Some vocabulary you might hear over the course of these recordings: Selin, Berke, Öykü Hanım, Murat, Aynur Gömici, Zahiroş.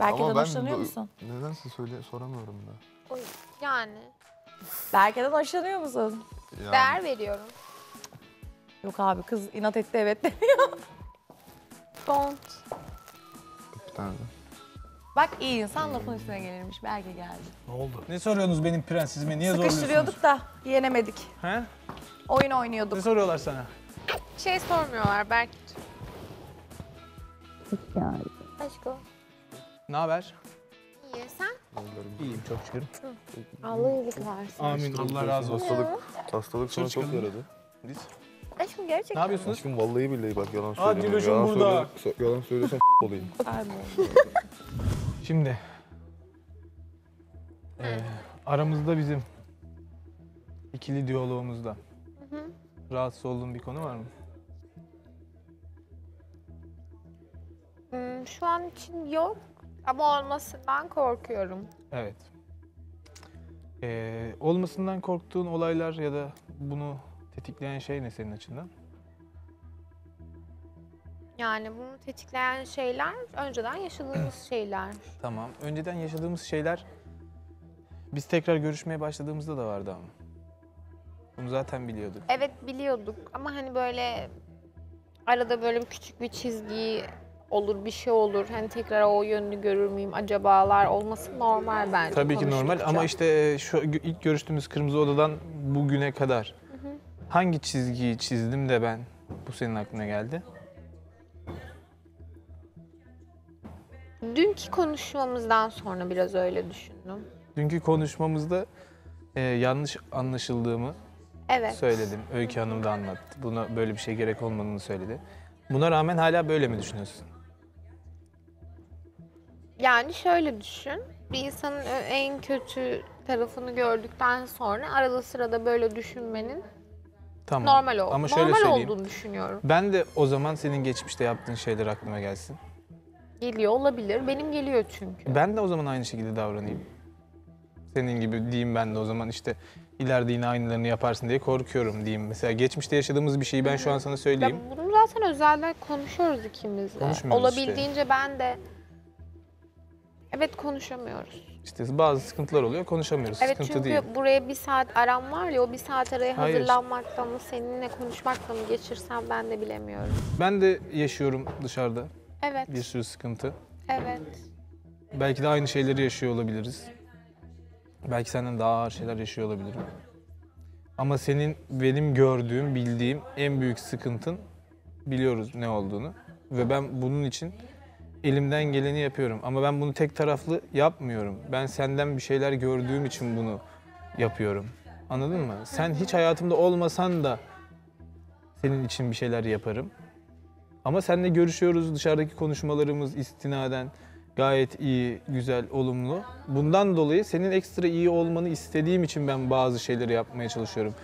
Berke'den hoşlanıyor musun? Nedense soramıyorum da. Yani. Berke'den hoşlanıyor musun? Yani. Değer veriyorum. Yok abi, kız inat etti, evet demiyor. Don't. Bir tane de. Bak iyi insan lafın üstüne gelirmiş. Berke geldi. Ne oldu? Ne soruyorsunuz benim prensizime? Niye zorluyorsunuz? Sıkıştırıyorduk da yenemedik. He? Oyun oynuyorduk. Ne soruyorlar sana? Şey sormuyorlar Berke. Aşk o. Ne haber? İyi, sen? İyiyim çok şükür. Allah iyilik versin. Amin. Allah razı olsun. Hastalık sana çok yaradı. Biz? Aşkım gerçekten. Ne yapıyorsunuz? Aşkım vallahi billahi bak yalan söylüyorum. Hadi Diloş'um burada. Yalan söylüyorsan olayım. Şimdi aramızda bizim ikili diyaloğumuzda rahatsız olduğun bir konu var mı? Şu an için yok ama olmasından korkuyorum. Evet. Olmasından korktuğun olaylar ya da bunu tetikleyen şey ne senin açından? Yani bunu tetikleyen şeyler önceden yaşadığımız şeyler. Tamam. Önceden yaşadığımız şeyler biz tekrar görüşmeye başladığımızda da vardı ama. Bunu zaten biliyorduk. Evet biliyorduk ama hani böyle arada böyle küçük bir çizgi olur, bir şey olur. Hani tekrar o yönünü görür müyüm acabalar olması normal bence. Tabii ki normal ama işte şu ilk görüştüğümüz kırmızı odadan bugüne kadar hangi çizgiyi çizdim de ben bu senin aklına geldi? Dünkü konuşmamızdan sonra biraz öyle düşündüm. Dünkü konuşmamızda yanlış anlaşıldığımı söyledim. Öykü Hanım da anlattı. Buna böyle bir şey gerek olmadığını söyledi. Buna rağmen hala böyle mi düşünüyorsun? Yani şöyle düşün. Bir insanın en kötü tarafını gördükten sonra arada sırada böyle düşünmenin normal olduğunu düşünüyorum. Ben de o zaman senin geçmişte yaptığın şeyler aklıma gelsin. Geliyor olabilir. Benim geliyor çünkü. Ben de o zaman aynı şekilde davranayım. Senin gibi diyeyim ben de o zaman işte ileride yine aynılarını yaparsın diye korkuyorum diyeyim. Mesela geçmişte yaşadığımız bir şeyi ben şu an sana söyleyeyim. Ya bunu zaten özellikle konuşuyoruz ikimiz de. Olabildiğince işte. Ben de evet konuşamıyoruz. İşte bazı sıkıntılar oluyor konuşamıyoruz. Evet sıkıntı çünkü değil. Buraya bir saat aram var ya o bir saat araya hazırlanmaktan mı seninle konuşmakla mı geçirsem ben de bilemiyorum. Ben de yaşıyorum dışarıda. Evet. Bir sürü sıkıntı. Evet. Belki de aynı şeyleri yaşıyor olabiliriz. Belki senden daha ağır şeyler yaşıyor olabilirim. Ama senin benim gördüğüm, bildiğim en büyük sıkıntın biliyoruz ne olduğunu. Ve ben bunun için elimden geleni yapıyorum. Ama ben bunu tek taraflı yapmıyorum. Ben senden bir şeyler gördüğüm için bunu yapıyorum. Anladın mı? Sen hiç hayatımda olmasan da senin için bir şeyler yaparım. Ama seninle görüşüyoruz, dışarıdaki konuşmalarımız istinaden gayet iyi, güzel, olumlu. Bundan dolayı senin ekstra iyi olmanı istediğim için ben bazı şeyleri yapmaya çalışıyorum.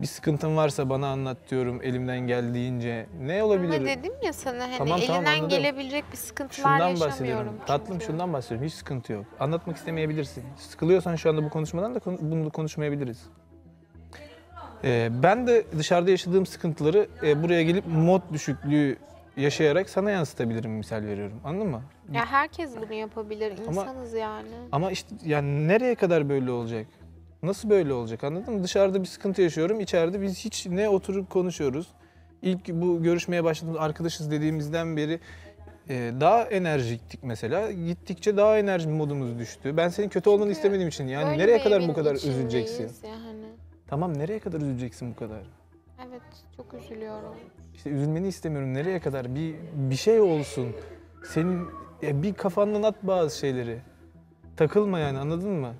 Bir sıkıntın varsa bana anlat diyorum elimden geldiğince. Ne olabilir? Ama dedim ya sana hani tamam, elinden gelebilecek bir sıkıntılar yaşamıyorum. Tatlım şundan bahsediyorum, hiç sıkıntı yok. Anlatmak istemeyebilirsin. Sıkılıyorsan şu anda bu konuşmadan da bunu konuşmayabiliriz. Ben de dışarıda yaşadığım sıkıntıları buraya gelip mod düşüklüğü yaşayarak sana yansıtabilirim, misal veriyorum. Anladın mı? Ya herkes bunu yapabilir, insanız yani. Ama işte yani nereye kadar böyle olacak? Nasıl böyle olacak, anladın mı? Dışarıda bir sıkıntı yaşıyorum, içeride biz hiç ne oturup konuşuyoruz. İlk bu görüşmeye başladığımız arkadaşız dediğimizden beri daha enerjiktik mesela. Gittikçe daha enerji modumuz düştü. Ben senin kötü olmanı istemediğim için yani nereye kadar bu kadar üzüleceksin? Yani. Tamam, nereye kadar üzüleceksin bu kadar? Evet, çok üzülüyorum. İşte üzülmeni istemiyorum. Nereye kadar? Bir şey olsun. Senin bir kafandan at bazı şeyleri. Takılma yani, anladın mı?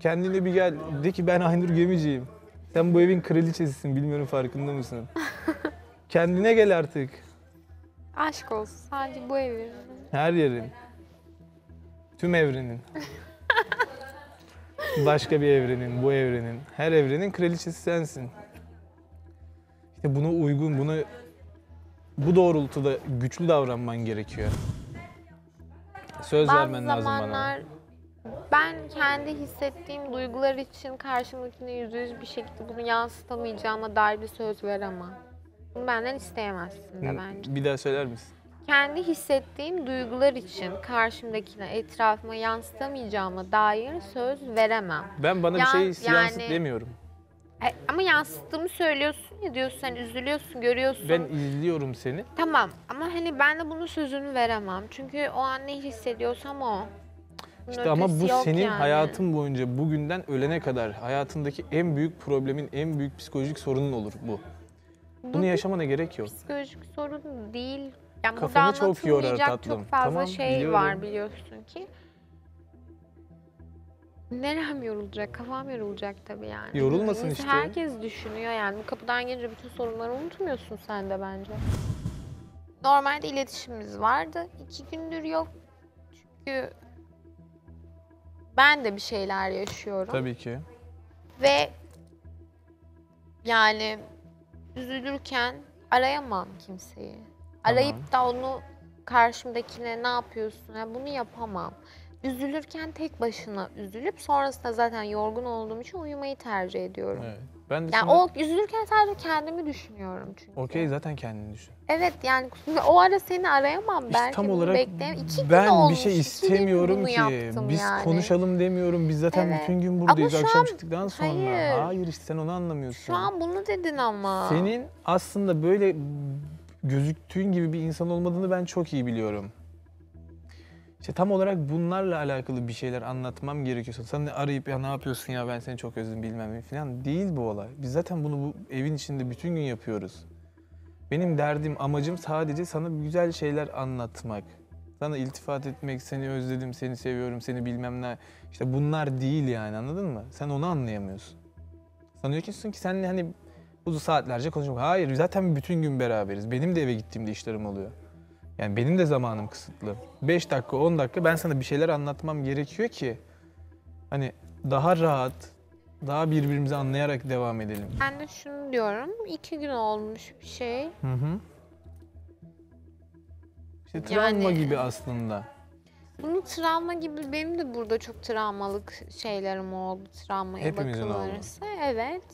Kendine bir gel. De ki ben Aynur Gömici'yim. Sen bu evin kraliçesisin. Bilmiyorum farkında mısın? Kendine gel artık. Aşk olsun. Sadece bu evin. Her yerin. Tüm evrenin. Başka bir evrenin, bu evrenin. Her evrenin kraliçesi sensin. İşte buna uygun, bu doğrultuda güçlü davranman gerekiyor. Söz vermen lazım bana. Bazı zamanlar ben kendi hissettiğim duygular için karşımdakine %100 bir şekilde bunu yansıtamayacağıma dair bir söz veremem. Bunu benden isteyemezsin de bence. Bir daha söyler misin? Kendi hissettiğim duygular için karşımdakine, etrafıma yansıtamayacağıma dair söz veremem. Ben bana bir şey yansıtlamıyorum. Ama yansıttığımı söylüyorsun ya, diyorsun, hani üzülüyorsun, görüyorsun. Ben izliyorum seni. Tamam ama hani ben de bunun sözünü veremem. Çünkü o an ne hissediyorsam o. Bunun işte ama bu senin hayatın boyunca, bugünden ölene kadar hayatındaki en büyük problemin, en büyük psikolojik sorunun olur bu. Bunu yaşamana gerek yok. Psikolojik sorun değil. Yani kafanı çok yorar tatlım. Çok fazla tamam, şey biliyorum. Var biliyorsun ki. Nerem yorulacak? Kafam yorulacak tabii yani. Yorulmasın işte. Herkes düşünüyor yani. Bu kapıdan gelince bütün sorunları unutmuyorsun sen de bence. Normalde iletişimimiz vardı. 2 gündür yok. Çünkü ben de bir şeyler yaşıyorum. Tabii ki. Ve yani üzülürken arayamam kimseyi. Arayıp da onu karşımdakine ne yapıyorsun? Yani bunu yapamam. Üzülürken tek başına üzülüp sonrasında zaten yorgun olduğum için uyumayı tercih ediyorum. Evet. Ben de yani sana... o üzülürken sadece kendimi düşünüyorum çünkü. Okey, zaten kendini düşün. Evet yani o ara seni arayamam işte belki. Tam olarak ben olmuş, bir şey istemiyorum ki. Biz yani. Konuşalım demiyorum. Biz zaten evet. bütün gün buradayız. Ama akşam an... çıktıktan sonra. Hayır işte sen onu anlamıyorsun. Şu an bunu dedin ama. Senin aslında böyle gözüktüğün gibi bir insan olmadığını ben çok iyi biliyorum. İşte tam olarak bunlarla alakalı bir şeyler anlatmam gerekiyorsa, sen de arayıp ya ne yapıyorsun ya ben seni çok özledim bilmem falan değil bu olay. Biz zaten bunu bu evin içinde bütün gün yapıyoruz. Benim derdim, amacım sadece sana güzel şeyler anlatmak. Sana iltifat etmek, seni özledim, seni seviyorum, seni bilmem ne. İşte bunlar değil yani, anladın mı? Sen onu anlayamıyorsun. Sanıyorsun ki seninle hani uzun saatlerce konuşmak. Hayır, zaten bütün gün beraberiz. Benim de eve gittiğimde işlerim oluyor. Yani benim de zamanım kısıtlı. 5 dakika, 10 dakika ben sana bir şeyler anlatmam gerekiyor ki hani daha rahat, daha birbirimizi anlayarak devam edelim. Ben de şunu diyorum, 2 gün olmuş bir şey. Hı hı. İşte travma yani, gibi aslında. Bunu travma gibi, benim de burada çok travmalık şeylerim oldu. Travmaya bakılırsa. Evet.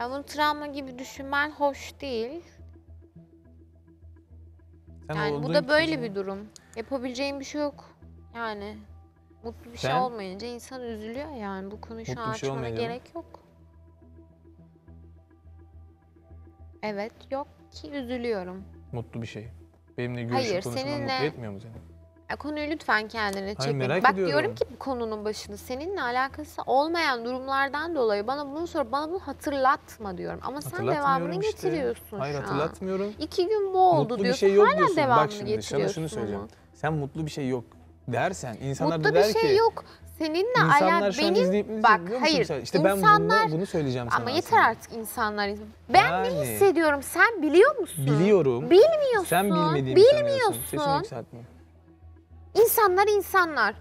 Ya bunu travma gibi düşünmen hoş değil. Sen yani bu da böyle bir durum. Yapabileceğim bir şey yok. Yani mutlu bir şey olmayınca insan üzülüyor yani. Bu konuyu şu an açmana gerek yok. Evet, yok ki üzülüyorum. Mutlu bir şey. Benimle görüşüp konuşman mutlu etmiyor mu seni? Konuyu lütfen kendine çekme. Bak ediyorum. Diyorum ki bu konunun başında seninle alakası olmayan durumlardan dolayı bana bunu sor, bana bunu hatırlatma diyorum. Ama sen devamını işte. Getiriyorsun. Hayır, şu an. Hatırlatmıyorum. 2 gün bu oldu mutlu diyorsun, bir şey yok hala diyorsun. Devamını bak şimdi, getiriyorsun. Sana şunu söyleyeceğim. Sen mutlu bir şey yok dersen, insanlar mutlu da der ki... Mutlu bir şey yok. Seninle alakalı benim... Bak hayır, işte insanlar... Ben bunu söyleyeceğim sana. Ama yeter artık insanlar. Ben yani... ne hissediyorum, sen biliyor musun? Biliyorum. Bilmiyorsun. Sen bilmediğimi sanıyorsun. Sesini yükseltme. İnsanlar insanlar.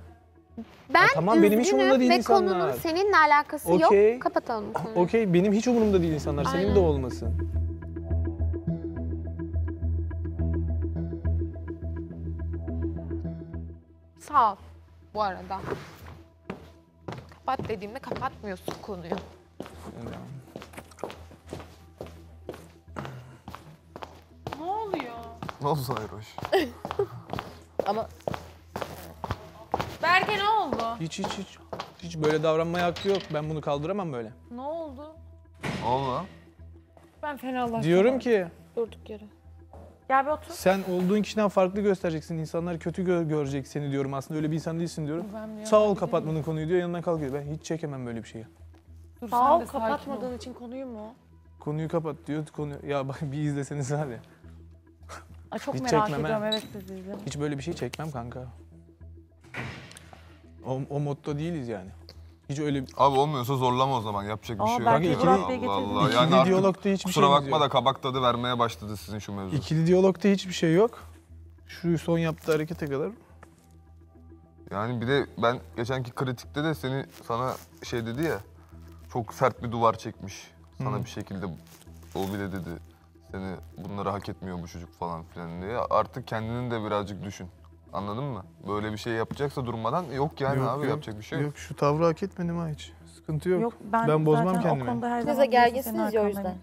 Ben tamam, benim hiç umurumda değil insanlar. Konunun seninle alakası yok. Kapatalım konuyu. Okey, benim hiç umurumda değil insanlar. Aynen. Senin de olmasın. Sağ ol bu arada. Kapat dediğimde kapatmıyorsun konuyu. Evet. Ne oluyor? Ne oldu Zahiroş? Ama... Berke ne oldu? Hiç böyle davranmaya hakkı yok. Ben bunu kaldıramam böyle. Ne oldu? Ne oldu? Ben fenalaştım. Diyorum ki... Durduk yere. Gel bir otur. Sen olduğun kişiden farklı göstereceksin. İnsanlar kötü görecek seni diyorum. Aslında öyle bir insan değilsin diyorum. Sağ ol kapatmadığın konuyu diyor. Yanından kalkıyor. Ben hiç çekemem böyle bir şeyi. Dur, sağ ol kapatmadığın için konuyu mu? Konuyu kapat diyor. Ya bak bir izleseniz hadi. Aa, çok merak ediyorum. Evet, siz izleyin. Hiç böyle bir şey çekmem kanka. O modda değiliz yani. Hiç öyle... Abi olmuyorsa zorlama o zaman, yapacak bir şey yok. Allah. Yani artık diyalogda hiçbir kusura bakma yok. Da kabak tadı vermeye başladı sizin şu mevzu. İkili diyalogda hiçbir şey yok. Şu son yaptığı harekete kadar. Yani bir de ben geçenki kritikte de sana şey dedi ya, çok sert bir duvar çekmiş. Sana bir şekilde o bile dedi, seni bunları hak etmiyor bu çocuk falan filan diye. Artık kendini de birazcık düşün. Anladın mı? Böyle bir şey yapacaksa durmadan yok yani yok, abi yok. Yapacak bir şey yok. Yok, şu tavrı hak etmedim ha hiç. Sıkıntı yok. Ben bozmam kendimi. Siz de gerginsiniz ya o yüzden.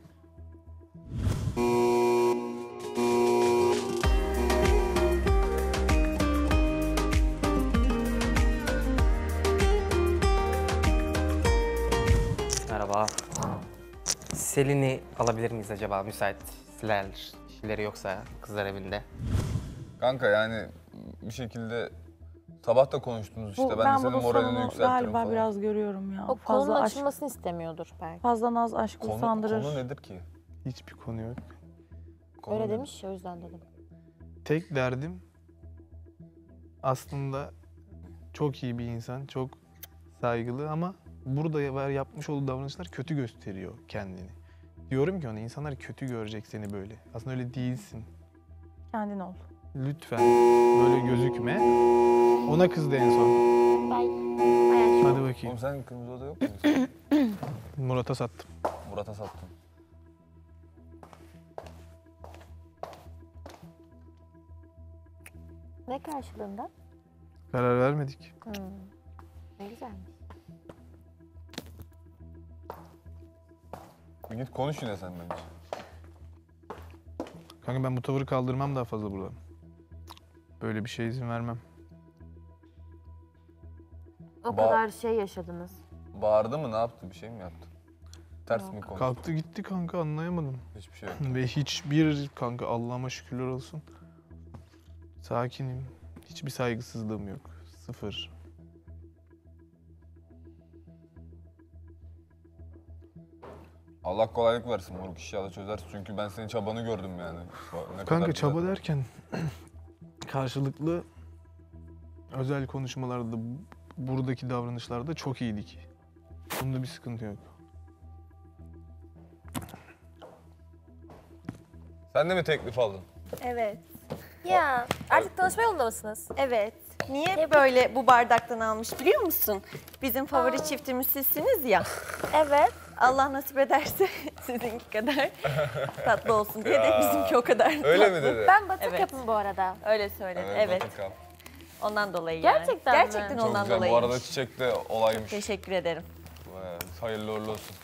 Selin'i alabilir miyiz acaba? Müsaitler, işleri yoksa kızlar evinde. Kanka yani bir şekilde sabah da konuştunuz işte. Ben senin moralini yükseltirim galiba falan. Biraz görüyorum ya. O fazla konunun açılmasını istemiyordur belki. Fazla naz aşkı usandırır. Konu nedir ki? Hiçbir konu yok. Konu öyle demiş ya, o yüzden dedim. Tek derdim aslında çok iyi bir insan, çok saygılı ama burada yapmış olduğu davranışlar kötü gösteriyor kendini. Diyorum ki ona, insanlar kötü görecek seni böyle. Aslında öyle değilsin. Kendin ol. Lütfen böyle gözükme. Ona kızdı en son. Hadi bakayım. Oğlum sen kırmızı oda yok musun? Murat'a sattım. Murat'a sattım. Ne karşılığında? Karar vermedik. Ne güzelmiş. Bir git konuş yine sen bence. Kanka ben bu tavırı kaldırmam daha fazla burada. Böyle bir şeye izin vermem. O kadar şey yaşadınız. Bağırdı mı, ne yaptı, bir şey mi yaptı? Ters mi konuştu? Kalktı gitti kanka, anlayamadım. Hiçbir şey yok. Ve hiçbir kanka, Allah'ıma şükürler olsun. Sakinim. Hiçbir saygısızlığım yok. Sıfır. Allah kolaylık versin moruk, inşallah çözersin. Çünkü ben senin çabanı gördüm yani. Ne kanka kadar çaba derken karşılıklı özel konuşmalarda, buradaki davranışlarda çok iyiydik. Bunda bir sıkıntı yok. Sen de mi teklif aldın? Evet. Ya artık tanışma yolunda mısınız? Evet. Niye böyle bu bardaktan almış biliyor musun? Bizim favori çiftimiz sizsiniz ya. Evet. Allah nasip ederse sizinki kadar tatlı olsun diye de bizimki o kadar tatlı. Öyle mi dedi? Ben batık kapım bu arada. Öyle söyledi. Evet. Ondan dolayı gerçekten yani. Gerçekten mi? Ondan dolayı. Bu arada çiçek de olaymış. Çok teşekkür ederim. Hayırlı uğurlu olsun.